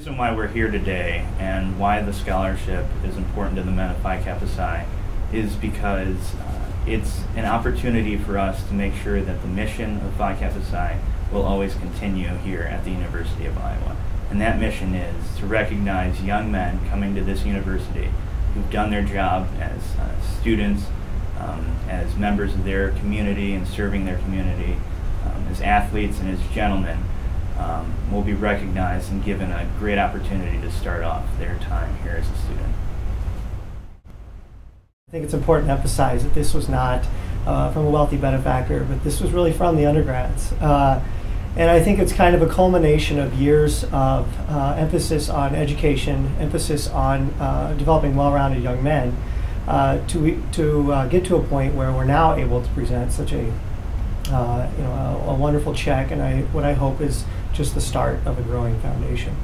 The reason why we're here today and why the scholarship is important to the men of Phi Kappa Psi is because it's an opportunity for us to make sure that the mission of Phi Kappa Psi will always continue here at the University of Iowa. And that mission is to recognize young men coming to this university who've done their job as students, as members of their community and serving their community, as athletes and as gentlemen. Will be recognized and given a great opportunity to start off their time here as a student. I think it's important to emphasize that this was not from a wealthy benefactor, but this was really from the undergrads. And I think it's kind of a culmination of years of emphasis on education, emphasis on developing well-rounded young men to get to a point where we're now able to present such a wonderful check, and what I hope is just the start of a growing foundation.